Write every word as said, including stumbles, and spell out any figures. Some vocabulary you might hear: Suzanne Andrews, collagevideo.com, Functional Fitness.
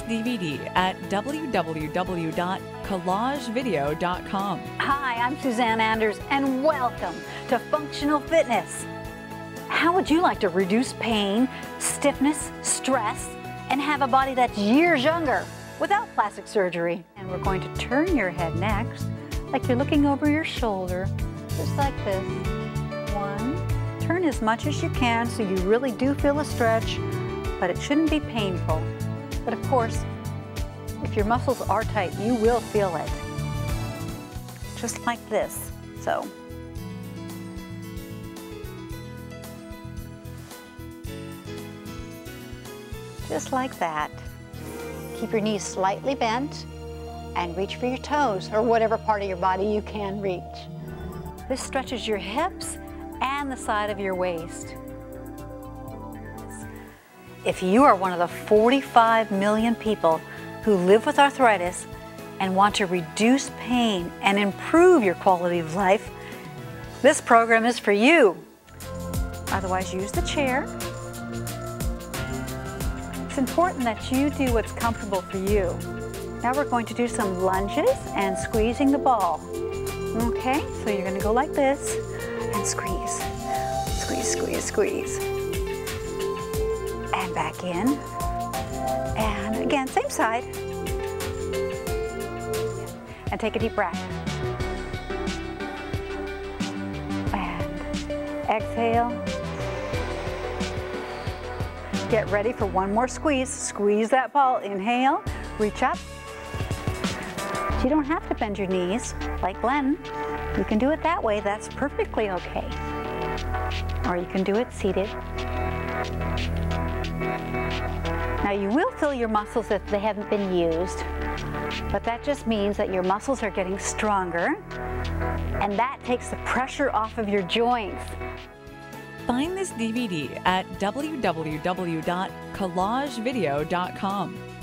this D V D at w w w dot collage video dot com. Hi, I'm Suzanne Andrews, and welcome to Functional Fitness. How would you like to reduce pain, stiffness, stress, and have a body that's years younger without plastic surgery? And we're going to turn your head next, like you're looking over your shoulder, just like this. One, turn as much as you can so you really do feel a stretch, but it shouldn't be painful. But of course, if your muscles are tight, you will feel it. Just like this, so. Just like that. Keep your knees slightly bent and reach for your toes or whatever part of your body you can reach. This stretches your hips and the side of your waist. If you are one of the forty-five million people who live with arthritis and want to reduce pain and improve your quality of life, this program is for you. Otherwise, use the chair. It's important that you do what's comfortable for you. Now we're going to do some lunges and squeezing the ball. Okay, so you're gonna go like this and squeeze. Squeeze, squeeze, squeeze. And back in. And again, same side. And take a deep breath. And exhale. Get ready for one more squeeze. Squeeze that ball. Inhale, reach up. You don't have to bend your knees like Glenn. You can do it that way. That's perfectly okay. Or you can do it seated. Now you will feel your muscles if they haven't been used, but that just means that your muscles are getting stronger, and that takes the pressure off of your joints. Find this D V D at w w w dot collage video dot com.